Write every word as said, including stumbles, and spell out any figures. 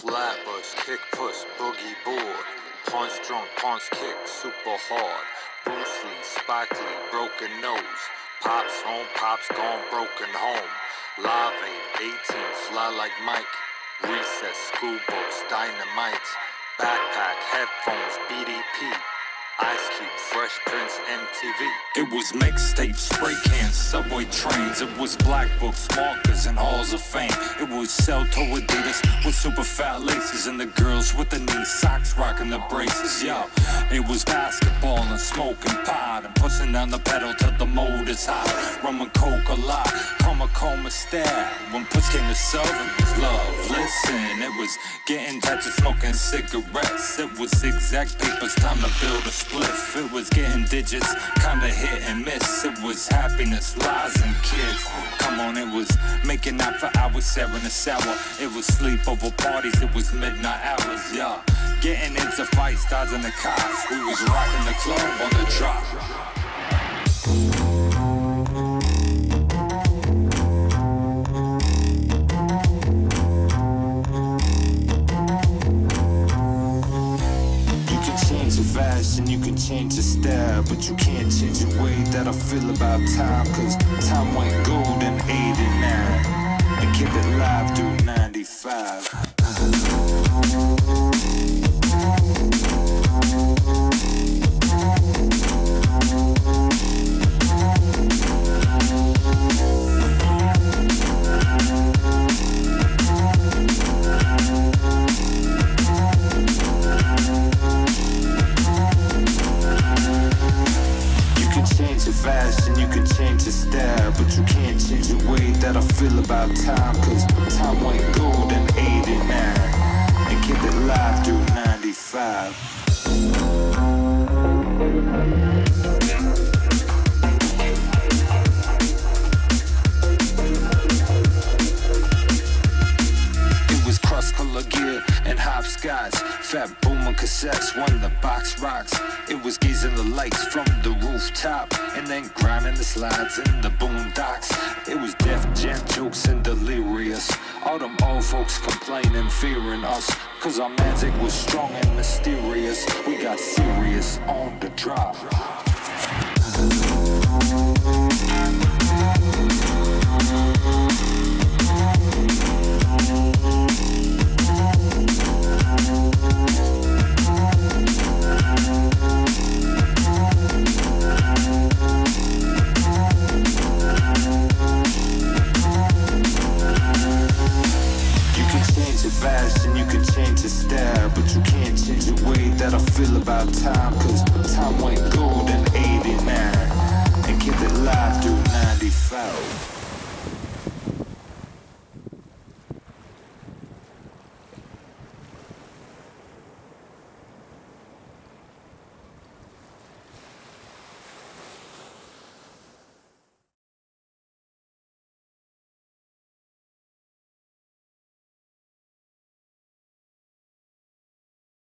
Flatbush, kick push, boogie board. Punch drunk, punch kick, super hard. Bruce Lee, Spike Lee, broken nose. Pops home, pops gone, broken home. Live eight, eighteen, fly like Mike. Recess, school books, dynamite. Backpack, headphones, B D P. Ice Cube, Fresh Prince, M T V. It was mixtapes, spray cans, subway trains. It was black books, markers, and halls of fame. It was sell-toe Adidas with super fat laces, and the girls with the knee socks rocking the braces, yo. It was basketball and smoking pot and pushing down the pedal till the motor's hot. Rum and coke a lot, coma, coma stare. When push came to shove, it was love. Listen, it was getting touched and smoking cigarettes. It was zigzag papers, time to build a spliff. It was getting digits, kinda hit and miss. It was happiness, lies, and kids. Come on, it was making out for hours, sharing a shower. It was sleepover parties, it was midnight hours, yeah. Getting into fights, dodging the cops. We was rocking the club on the drop. And you can change your style, but you can't change the way that I feel about time. Cause time went gold in eighty-nine, and kept it live through ninety-five. Fashion, you can change your style, but you can't change the way that I feel about time. Cause time went gold in eighty-nine, and kept it live through ninety-five. Hopscotch, fat boomer cassettes, won the box rocks. It was gazing the lights from the rooftop, and then grinding the slides in the boondocks. It was Def Jam jokes and delirious. All them old folks complaining, fearing us, cause our magic was strong and mysterious. We got serious on the drop.